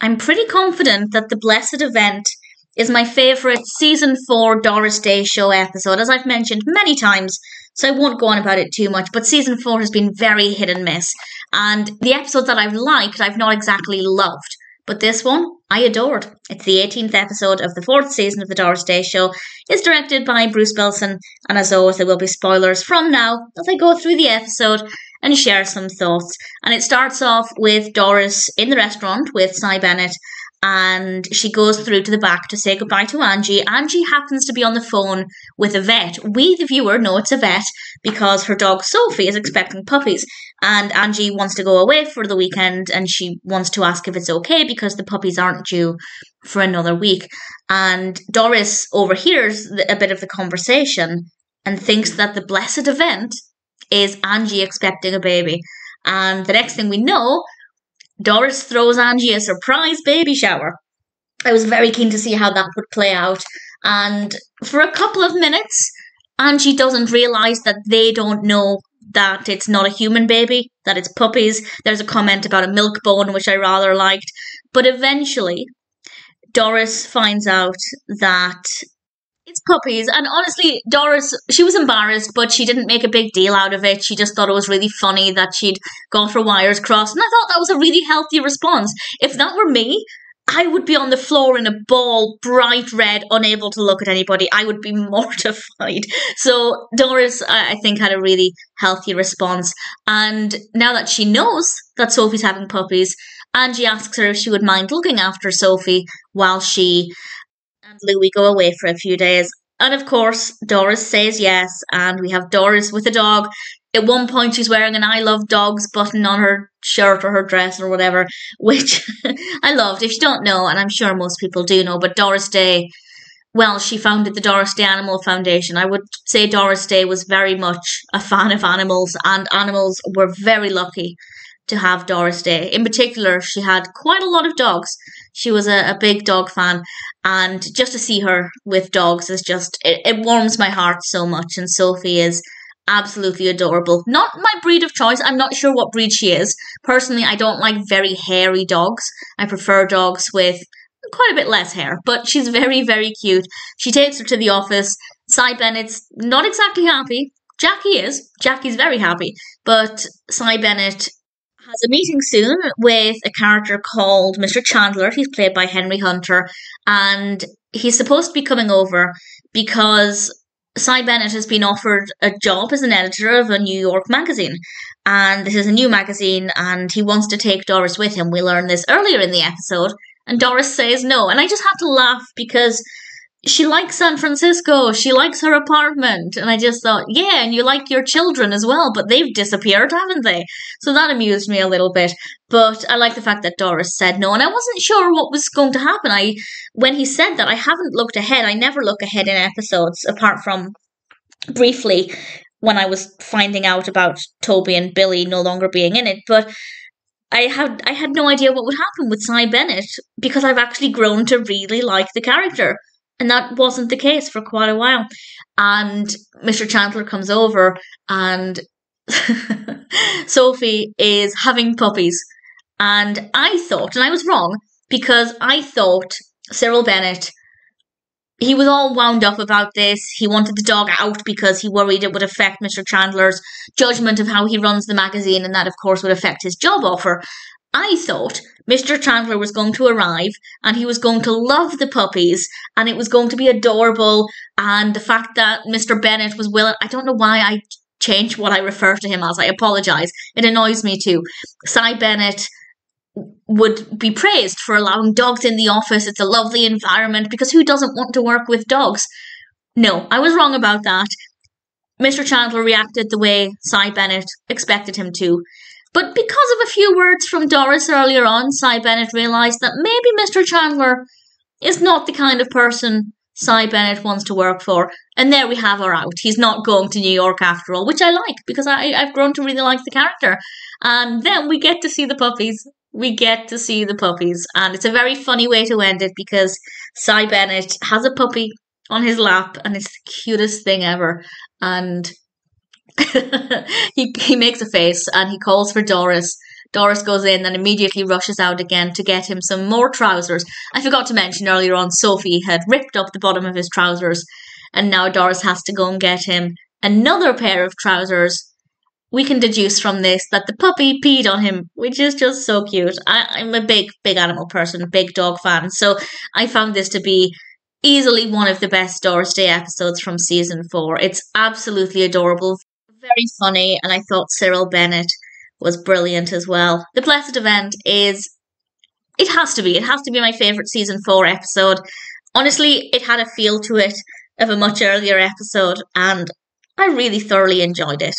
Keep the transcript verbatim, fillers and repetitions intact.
I'm pretty confident that The Blessed Event is my favourite season four Doris Day Show episode, as I've mentioned many times, so I won't go on about it too much, but season four has been very hit and miss, and the episodes that I've liked, I've not exactly loved. But this one, I adored. It's the eighteenth episode of the fourth season of The Doris Day Show. It's directed by Bruce Bilson, and as always, there will be spoilers from now as I go through the episode and share some thoughts. And it starts off with Doris in the restaurant with Cy Bennett, and she goes through to the back to say goodbye to Angie. Angie happens to be on the phone with a vet. We, the viewer, know it's a vet because her dog Sophie is expecting puppies. And Angie wants to go away for the weekend, and she wants to ask if it's okay because the puppies aren't due for another week. And Doris overhears a bit of the conversation and thinks that the blessed event is Angie expecting a baby. And the next thing we know, Doris throws Angie a surprise baby shower. I was very keen to see how that would play out. And for a couple of minutes, Angie doesn't realise that they don't know that it's not a human baby, that it's puppies. There's a comment about a milk bone, which I rather liked. But eventually, Doris finds out that it's puppies. And honestly, Doris, she was embarrassed, but she didn't make a big deal out of it. She just thought it was really funny that she'd got her wires crossed. And I thought that was a really healthy response. If that were me, I would be on the floor in a ball, bright red, unable to look at anybody. I would be mortified. So Doris, I think, had a really healthy response. And now that she knows that Sophie's having puppies, Angie asks her if she would mind looking after Sophie while she and Louie go away for a few days. And of course, Doris says yes, and we have Doris with a dog. At one point, she's wearing an I Love Dogs button on her shirt or her dress or whatever, which I loved. If you don't know, and I'm sure most people do know, but Doris Day, well, she founded the Doris Day Animal Foundation. I would say Doris Day was very much a fan of animals, and animals were very lucky to have Doris Day. In particular, she had quite a lot of dogs. She was a, a big dog fan, and just to see her with dogs is just, it, it warms my heart so much, and Sophie is absolutely adorable. Not my breed of choice. I'm not sure what breed she is. Personally, I don't like very hairy dogs. I prefer dogs with quite a bit less hair, but she's very, very cute. She takes her to the office. Cy Bennett's not exactly happy. Jackie is. Jackie's very happy, but Cy Bennett has a meeting soon with a character called Mister Chandler. He's played by Henry Hunter, and he's supposed to be coming over because Cy Bennett has been offered a job as an editor of a New York magazine, and this is a new magazine, and he wants to take Doris with him. We learned this earlier in the episode, and Doris says no, and I just had to laugh because she likes San Francisco, she likes her apartment, and I just thought, yeah, and you like your children as well, but they've disappeared, haven't they? So that amused me a little bit, but I like the fact that Doris said no, and I wasn't sure what was going to happen. I, when he said that, I haven't looked ahead. I never look ahead in episodes, apart from briefly when I was finding out about Toby and Billy no longer being in it, but I had, I had no idea what would happen with Cy Bennett, because I've actually grown to really like the character. And that wasn't the case for quite a while. And Mister Chandler comes over, and Sophie is having puppies. And I thought, and I was wrong, because I thought Cyril Bennett, he was all wound up about this. He wanted the dog out because he worried it would affect Mister Chandler's judgment of how he runs the magazine, and that, of course, would affect his job offer. I thought Mister Chandler was going to arrive, and he was going to love the puppies, and it was going to be adorable, and the fact that Mister Bennett was willing, I don't know why I changed what I refer to him as, I apologise, it annoys me too. Cy Bennett would be praised for allowing dogs in the office, it's a lovely environment, because who doesn't want to work with dogs? No, I was wrong about that. Mister Chandler reacted the way Cy Bennett expected him to. But because of a few words from Doris earlier on, Cy Bennett realised that maybe Mister Chandler is not the kind of person Cy Bennett wants to work for. And there we have her out. He's not going to New York after all, which I like, because I, I've grown to really like the character. And then we get to see the puppies. We get to see the puppies. And it's a very funny way to end it, because Cy Bennett has a puppy on his lap, and it's the cutest thing ever. And he he makes a face, and he calls for Doris. Doris goes in and immediately rushes out again to get him some more trousers. I forgot to mention earlier on, Sophie had ripped up the bottom of his trousers, and now Doris has to go and get him another pair of trousers. We can deduce from this that the puppy peed on him, which is just so cute. I, I'm a big, big animal person, big dog fan, so I found this to be easily one of the best Doris Day episodes from season four. It's absolutely adorable, very funny, and I thought Cyril Bennett was brilliant as well. The Blessed Event is, it has to be, it has to be my favourite season four episode. Honestly, it had a feel to it of a much earlier episode, and I really thoroughly enjoyed it.